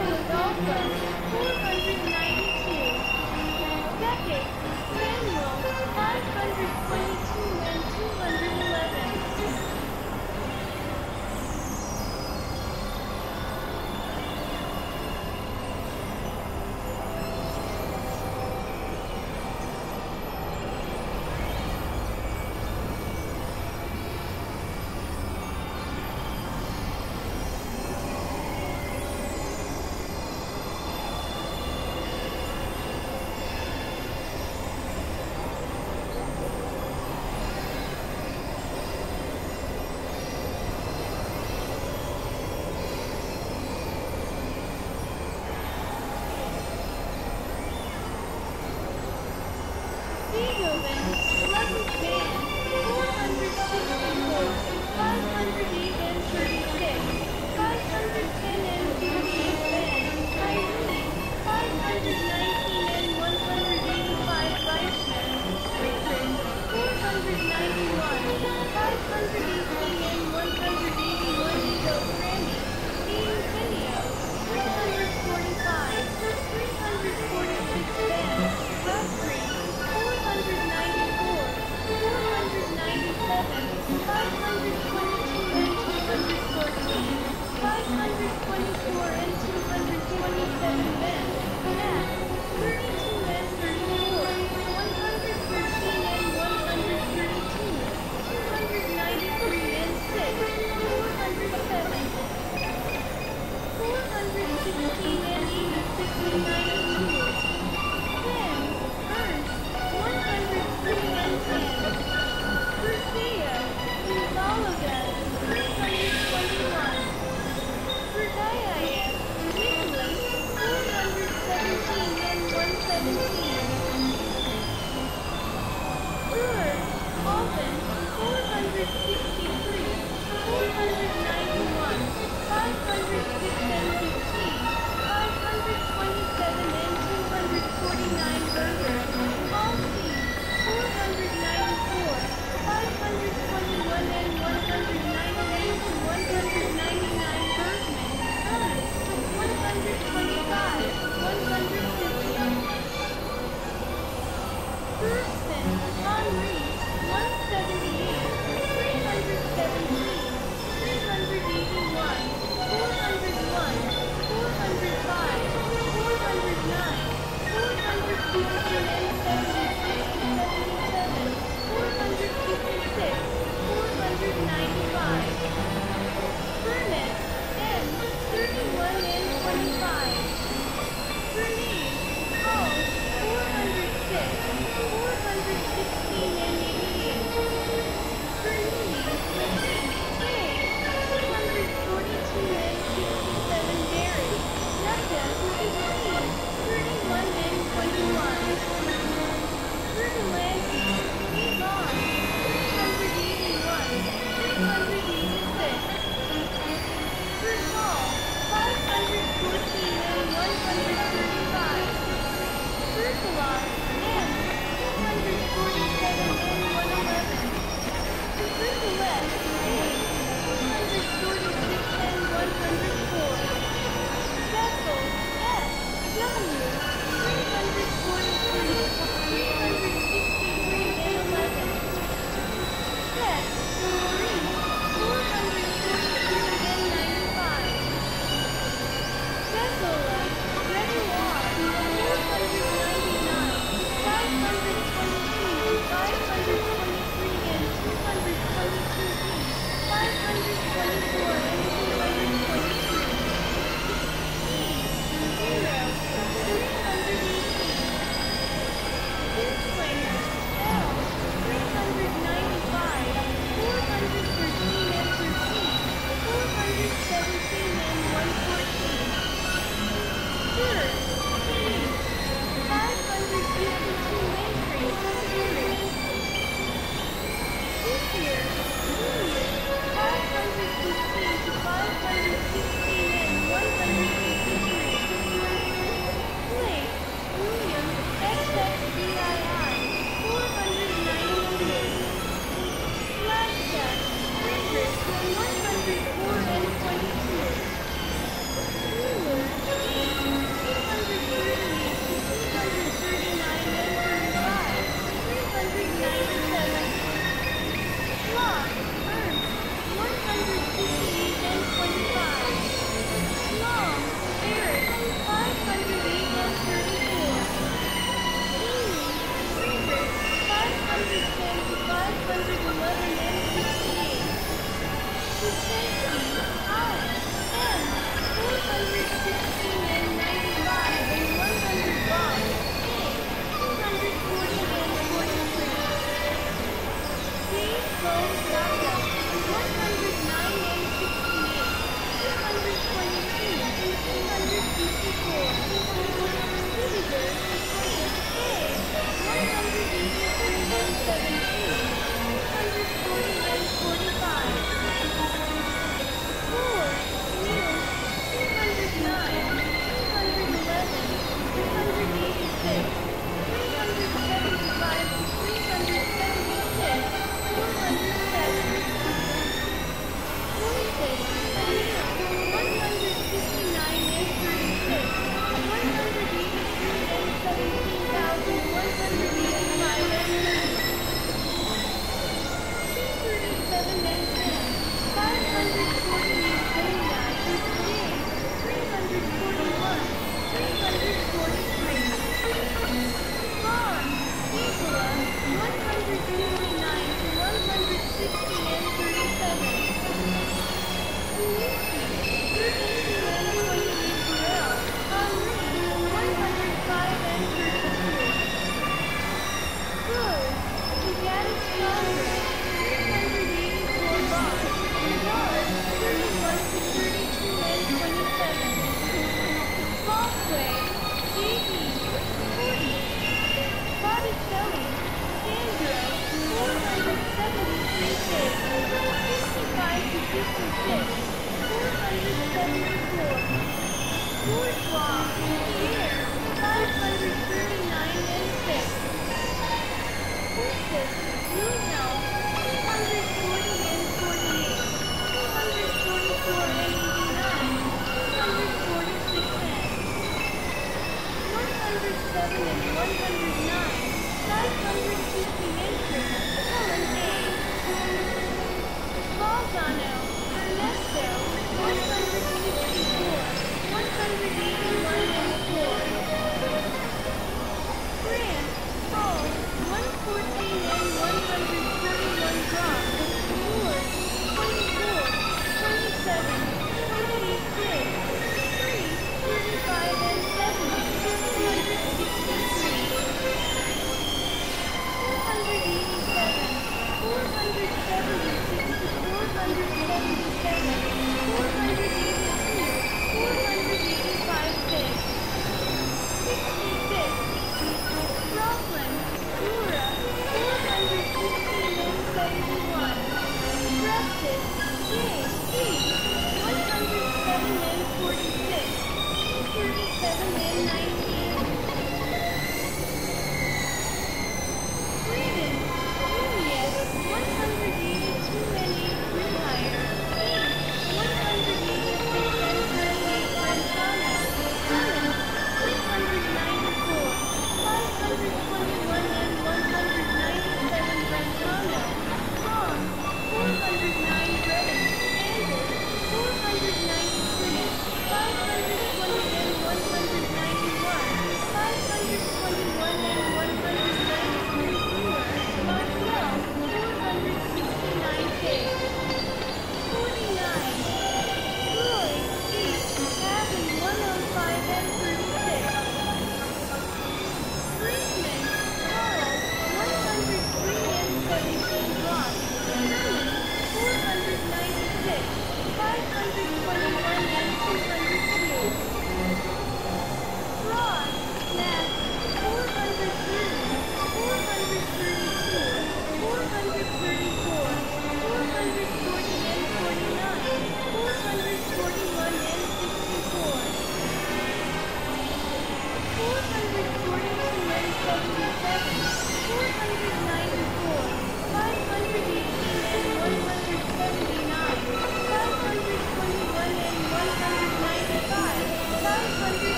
21. 487, 485, 6.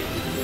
Apple Candy, Window,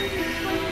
5 soul 0, 180, 180.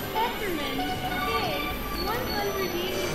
Speckerman, Big, 180.